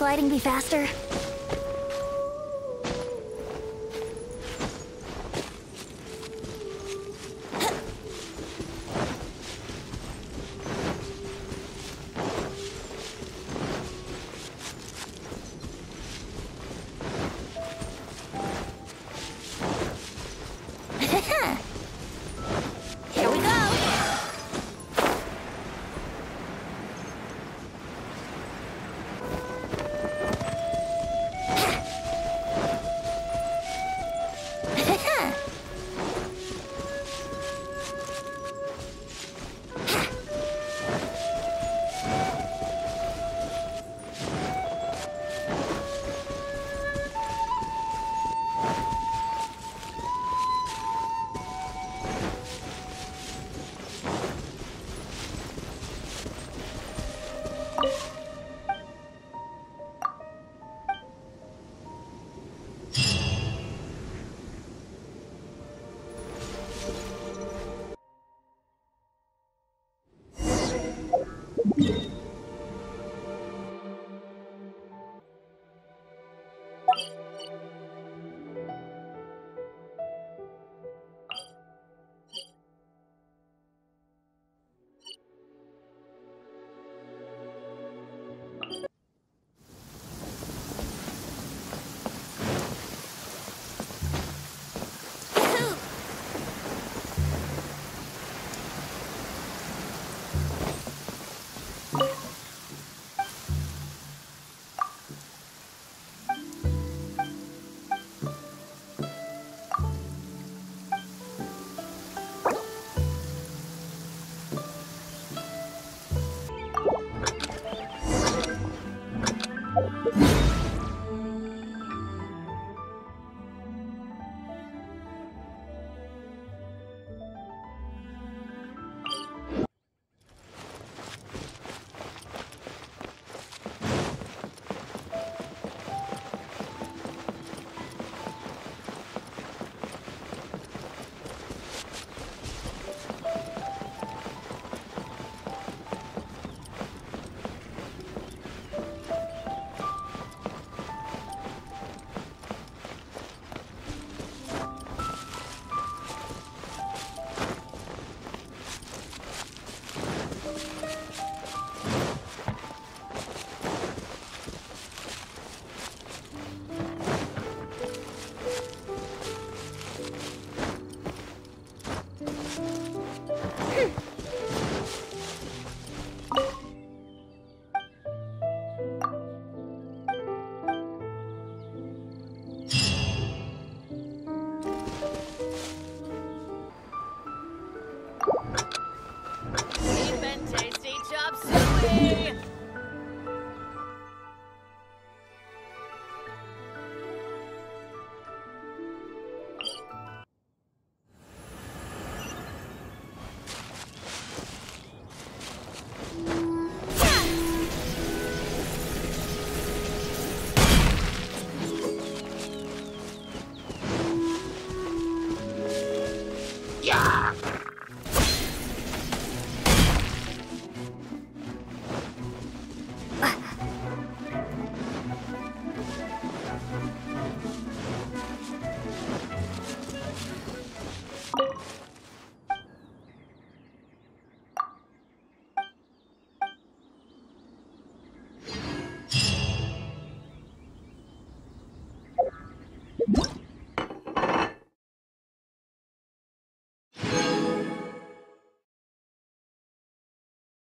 gliding be faster?